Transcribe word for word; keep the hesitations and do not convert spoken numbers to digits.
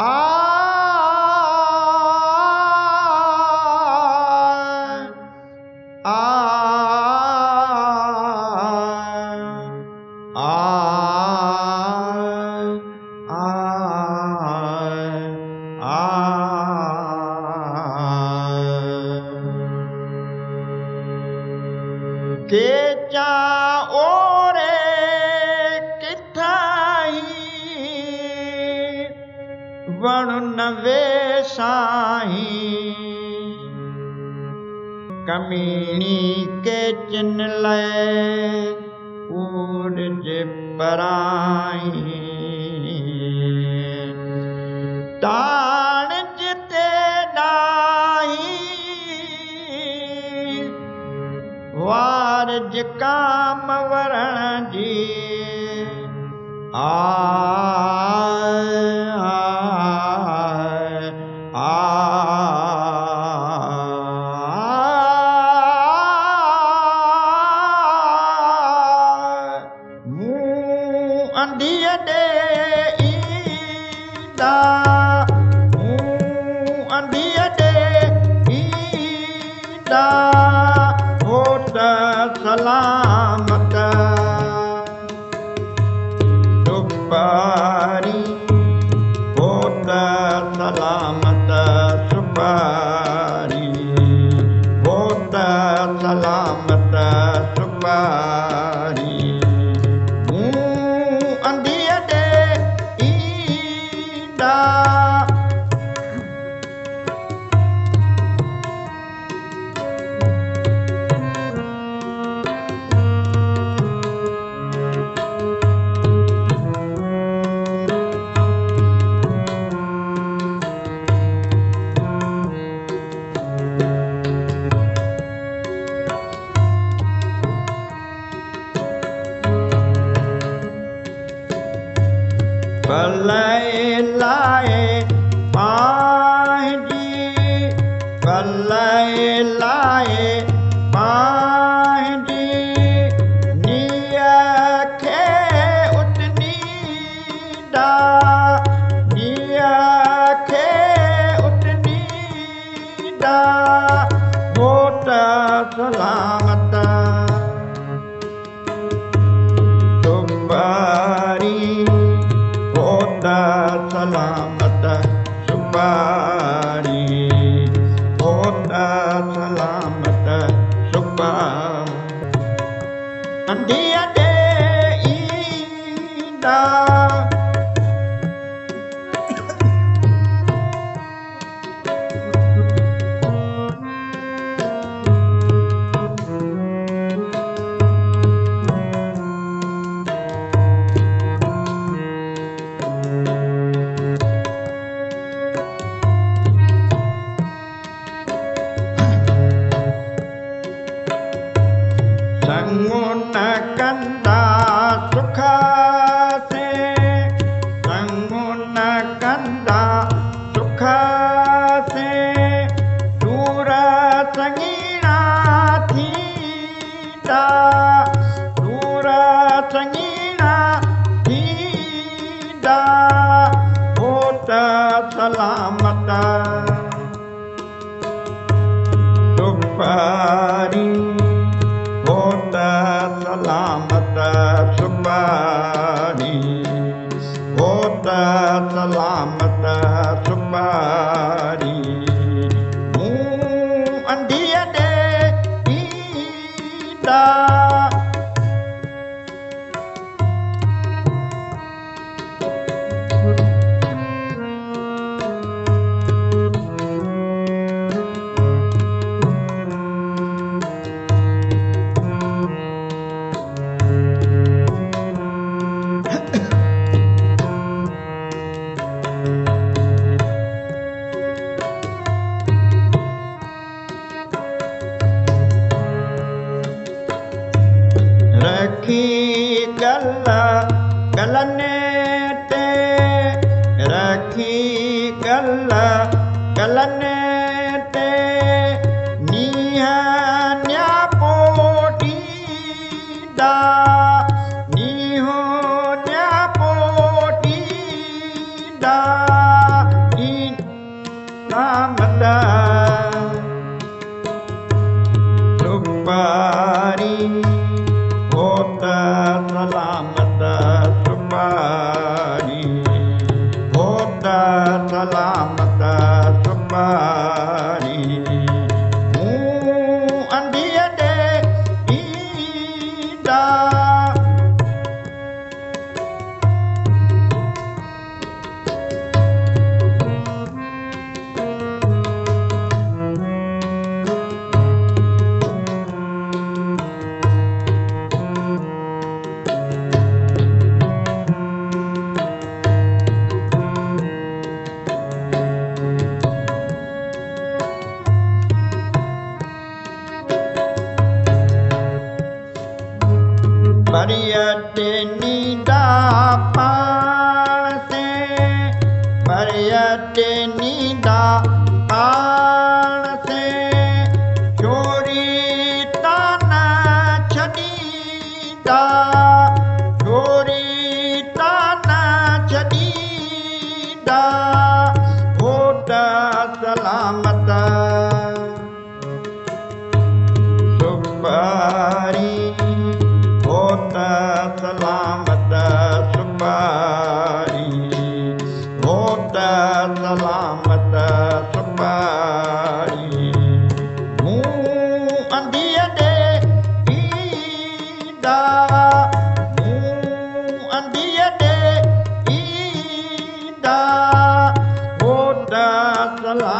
ah ah ah ah ah kecha वर्ण वेशाही कमीनी के चिन्ह लय पूर्ज पराई तान जिते नाही वारज काम वरण जी आ Andiya de ida, andiya de ida, hota salamat, supari, hota salamat, supari, hota salamat, supari. Balai lai pai ji, balai lai pai ji, niya ke utni da, niya ke utni da, hota salamat, tumbari. Salamat supari, hota salamat supari. Andiya de ida, Sangunakanda sukhase, sangunakanda sukhase, dura sangina thida, dura sangina thida, hota salamata, supari. Salamat supari, hota salamat supari. Mu andiya de ida. Rakhi galla galane te, rakhi galla galane te, niha nyapoti da, niho nyapoti da. Haji Ramadan Sumbari kota selamat Sumbari kota selamat Sumbari mu andia dek ida Maria Denida Palase, Maria Denida Palase, Chori Tana Chadida, Chori Tana Chadida, Kota Selamata Sumbari Kota selamat Sumbari, kota selamat Sumbari. Mu andia dek ida, mu andia dek ida, kota selamat.